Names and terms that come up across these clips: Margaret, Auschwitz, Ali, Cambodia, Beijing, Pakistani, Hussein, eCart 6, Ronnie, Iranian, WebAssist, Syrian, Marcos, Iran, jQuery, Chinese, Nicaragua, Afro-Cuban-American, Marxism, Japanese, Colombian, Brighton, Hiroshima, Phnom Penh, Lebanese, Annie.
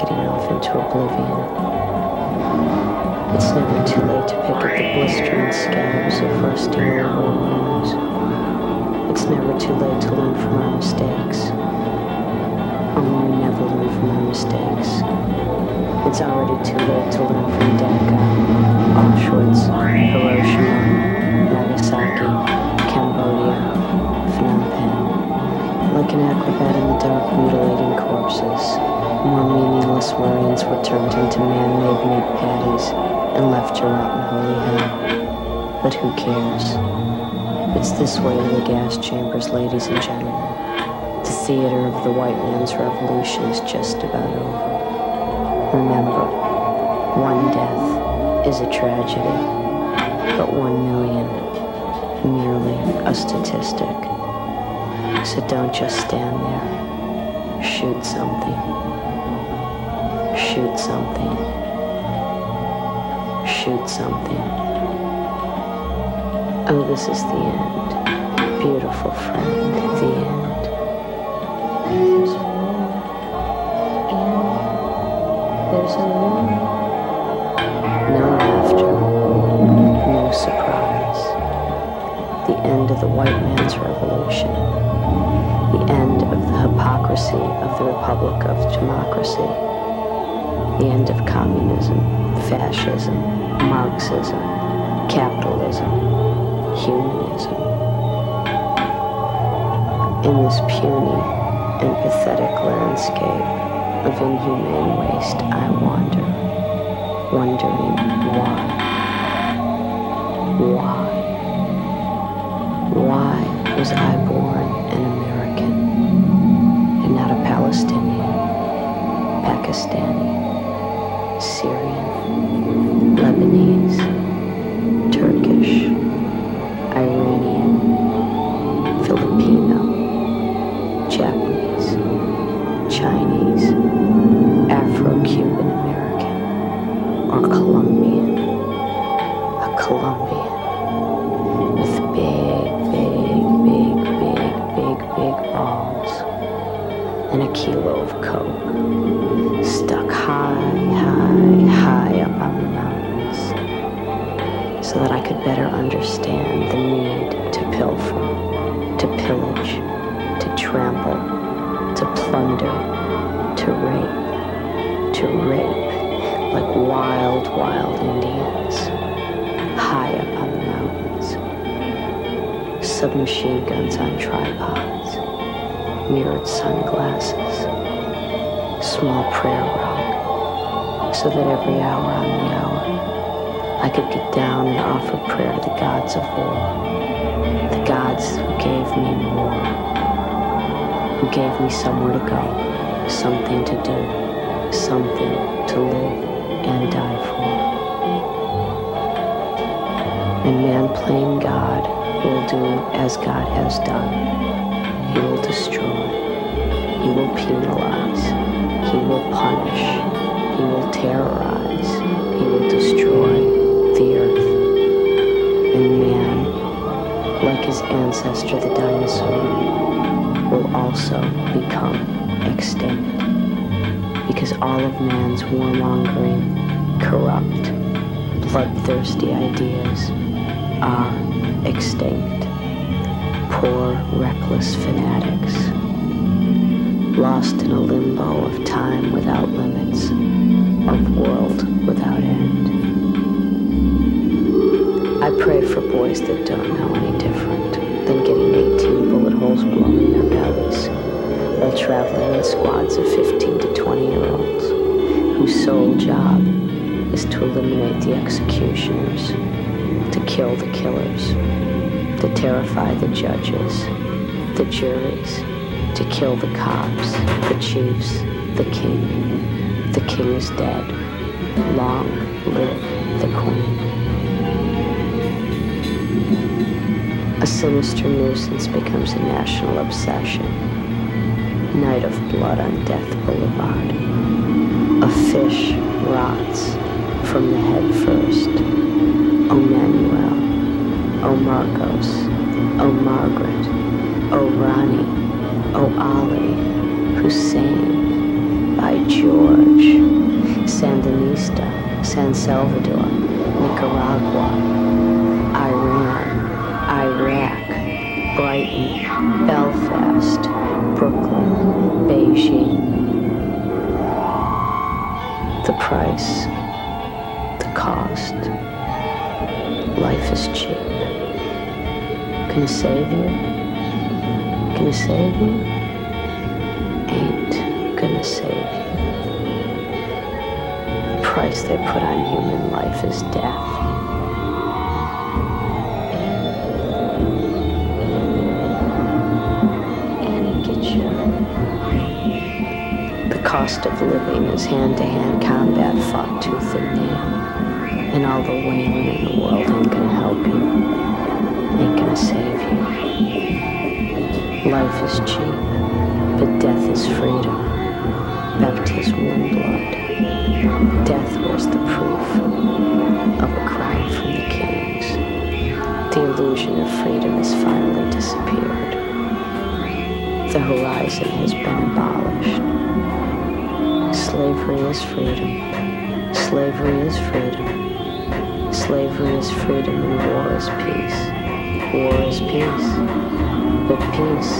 rocketing off into oblivion. It's never too late to pick up the blistering scabs of rusty old war wounds. It's never too late to learn from our mistakes. Or we never learn from our mistakes. It's already too late to learn from Dhaka, Auschwitz, Hiroshima, Nagasaki, Cambodia, Phnom Penh. Like an acrobat in the dark mutilating corpses, more meaningless worryings were turned into man-made meat patties and left to rot in holy hell. But who cares? It's this way to the gas chambers, ladies and gentlemen. The theater of the white man's revolution is just about over. Remember, one death is a tragedy, but 1 million, merely a statistic. So don't just stand there. Shoot something. Shoot something. Shoot something. Oh, this is the end. Beautiful friend, the end. There's a war, and there's a moon. No laughter, no surprise. The end of the white man's revolution. The end of the hypocrisy of the Republic of Democracy. The end of communism, fascism, Marxism, capitalism, humanism. In this puny and pathetic landscape of inhumane waste, I wander, wondering why. Why? Why was I born an American and not a Palestinian, Pakistani, Syrian, Lebanese, Turkish, Iranian, Filipino, Japanese, Chinese, Afro-Cuban-American, or Colombian? A Colombian with big balls and a kilo of coke stuck high up on the mountains so that I could better understand the need to pilfer, to pillage, to trample, to plunder, to rape, like wild Indians, high up on the mountains. Submachine guns on tripods, mirrored sunglasses, small prayer rug, so that every hour on the hour, I could get down and offer prayer to the gods of war, the gods who gave me war, who gave me somewhere to go, something to do, something to live and die for. And man playing God will do as God has done. He will destroy, he will penalize, he will punish, he will terrorize, he will destroy the earth. And man, like his ancestor the dinosaur, will also become extinct, because all of man's warmongering, corrupt, bloodthirsty ideas are extinct. Poor, reckless fanatics, lost in a limbo of time without limits, of world without end. I pray for boys that don't know any different than getting 18 bullet holes blown in their bellies while traveling in squads of 15 to 20-year-olds whose sole job is to eliminate the executioners, to kill the killers, to terrify the judges, the juries, to kill the cops, the chiefs, the king. The king is dead. Long live the queen. A sinister nuisance becomes a national obsession. Night of blood on Death Boulevard. A fish rots from the head first. Oh Manuel, oh Marcos, oh Margaret, oh Ronnie, oh Ali, Hussein, by George, Sandinista, San Salvador, Nicaragua, Iran, Iraq, Brighton, Belfast, Brooklyn, Beijing. The price, the cost, life is cheap. Can I save you? Gonna save you? Ain't gonna save you. The price they put on human life is death. Annie, get you. The cost of living is hand-to-hand combat fought tooth and nail. And all the women in the world ain't gonna help you. Ain't gonna save you. Life is cheap, but death is freedom. Baptismal in blood. Death was the proof of a crime from the kings. The illusion of freedom has finally disappeared. The horizon has been abolished. Slavery is freedom. Slavery is freedom. Slavery is freedom and war is peace. War is peace. But peace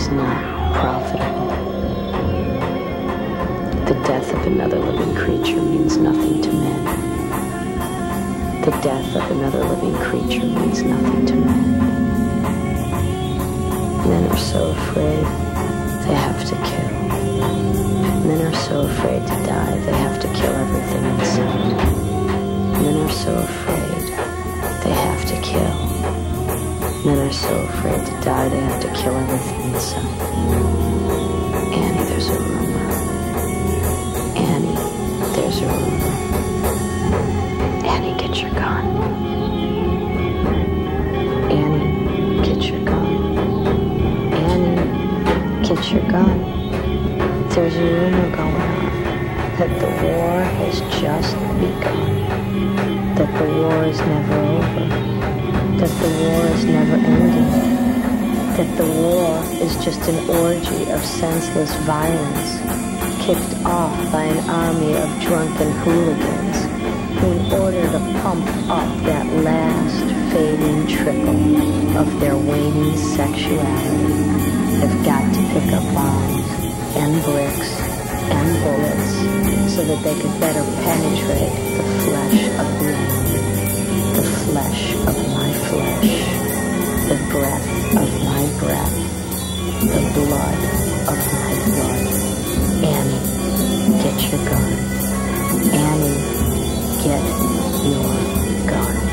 is not profitable. The death of another living creature means nothing to men. The death of another living creature means nothing to men. Men are so afraid they have to kill. Men are so afraid to die they have to kill everything in sight. Men are so afraid they have to kill. Men are so afraid to die, they have to kill everything in sight. Annie, there's a rumor. Annie, there's a rumor. Annie, get your gun. Annie, get your gun. Annie, get your gun. There's a rumor going on that the war has just begun. That the war is never over. That the war is never ending. That the war is just an orgy of senseless violence, kicked off by an army of drunken hooligans, who in order to pump up that last fading trickle of their waning sexuality, have got to pick up bombs and bricks and bullets so that they could better penetrate the flesh of men. The flesh of my flesh, the breath of my breath, the blood of my blood. Annie, get your gun. Annie, get your gun.